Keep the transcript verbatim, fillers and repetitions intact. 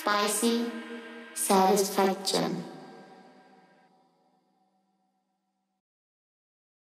Spicy satisfaction.